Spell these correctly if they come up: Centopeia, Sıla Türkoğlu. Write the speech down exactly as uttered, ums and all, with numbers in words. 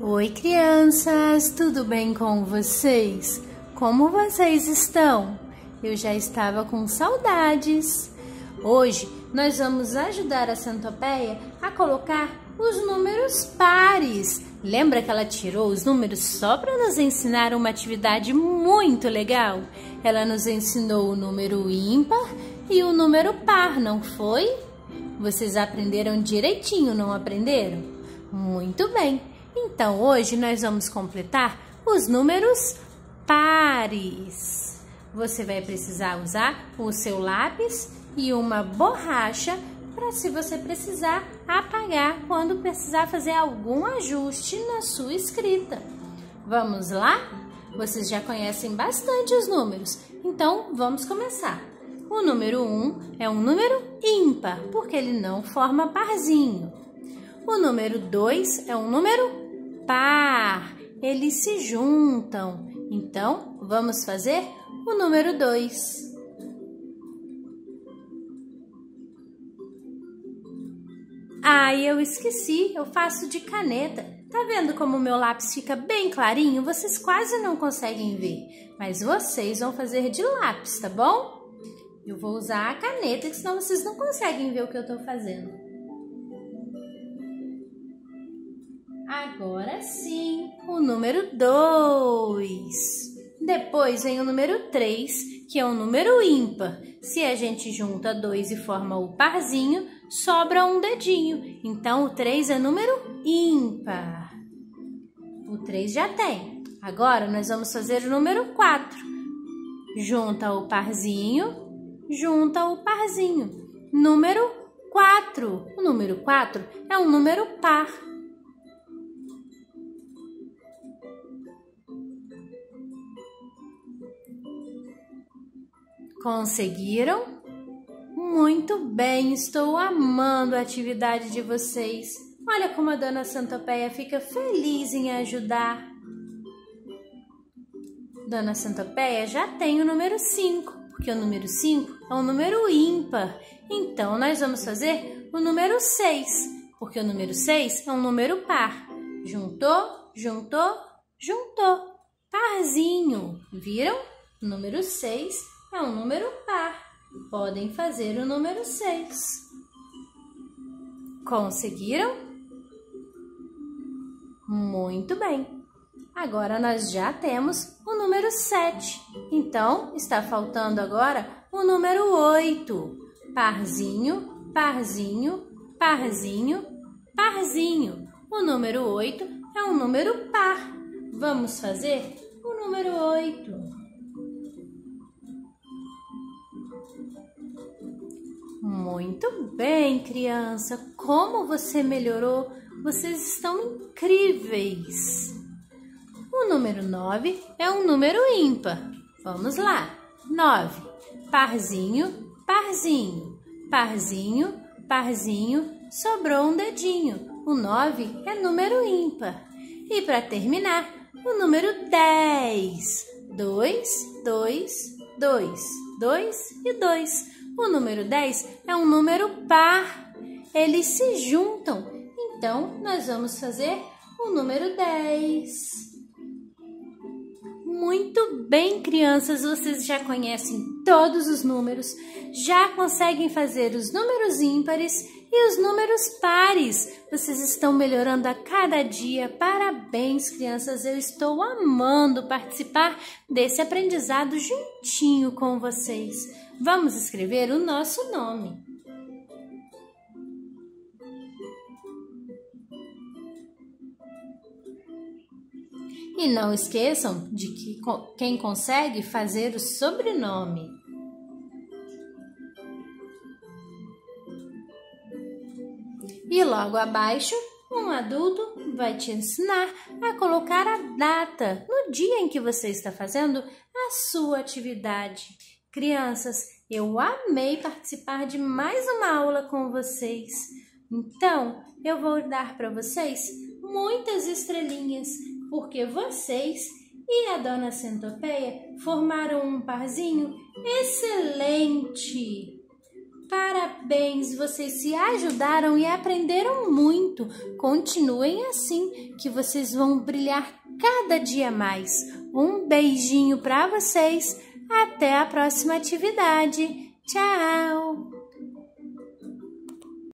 Oi, crianças! Tudo bem com vocês? Como vocês estão? Eu já estava com saudades! Hoje nós vamos ajudar a Centopeia a colocar os números pares. Lembra que ela tirou os números só para nos ensinar uma atividade muito legal? Ela nos ensinou o número ímpar e o número par, não foi? Vocês aprenderam direitinho, não aprenderam? Muito bem! Então, hoje nós vamos completar os números pares. Você vai precisar usar o seu lápis e uma borracha para, se você precisar, apagar quando precisar fazer algum ajuste na sua escrita. Vamos lá? Vocês já conhecem bastante os números, então vamos começar. O número um é um número ímpar, porque ele não forma parzinho. O número dois é um número par, eles se juntam. Então, vamos fazer o número dois. Ah, eu esqueci, eu faço de caneta. Tá vendo como o meu lápis fica bem clarinho? Vocês quase não conseguem ver, mas vocês vão fazer de lápis, tá bom? Eu vou usar a caneta, senão vocês não conseguem ver o que eu tô fazendo. Agora sim, o número dois. Depois vem o número três, que é um número ímpar. Se a gente junta dois e forma o parzinho, sobra um dedinho. Então, o três é número ímpar. O três já tem. Agora, nós vamos fazer o número quatro. Junta o parzinho, junta o parzinho. Número quatro. O número quatro é um número par. Conseguiram? Muito bem, estou amando a atividade de vocês. Olha como a Dona Centopeia fica feliz em ajudar. Dona Centopeia já tem o número cinco, porque o número cinco é um número ímpar. Então, nós vamos fazer o número seis, porque o número seis é um número par. Juntou, juntou, juntou. Parzinho, viram? O número seis é um número par. Podem fazer o número seis. Conseguiram? Muito bem. Agora nós já temos o número sete. Então, está faltando agora o número oito. Parzinho, parzinho, parzinho, parzinho. O número oito é um número par. Vamos fazer o número oito. Muito bem, criança! Como você melhorou! Vocês estão incríveis! O número nove é um número ímpar. Vamos lá! nove. Parzinho, parzinho, parzinho, parzinho, sobrou um dedinho. O nove é número ímpar. E para terminar, o número dez. dois, dois, dois, dois e dois. O número dez é um número par, eles se juntam. Então, nós vamos fazer o número dez. Muito bem, crianças! Vocês já conhecem todos os números, já conseguem fazer os números ímpares e os números pares. Vocês estão melhorando a cada dia. Parabéns, crianças! Eu estou amando participar desse aprendizado juntinho com vocês. Vamos escrever o nosso nome. E não esqueçam de que quem consegue fazer o sobrenome. E logo abaixo, um adulto vai te ensinar a colocar a data no dia em que você está fazendo a sua atividade. Crianças, eu amei participar de mais uma aula com vocês. Então, eu vou dar para vocês muitas estrelinhas, porque vocês e a Dona Centopeia formaram um parzinho excelente. Parabéns, vocês se ajudaram e aprenderam muito. Continuem assim, que vocês vão brilhar cada dia mais. Um beijinho para vocês. Até a próxima atividade. Tchau!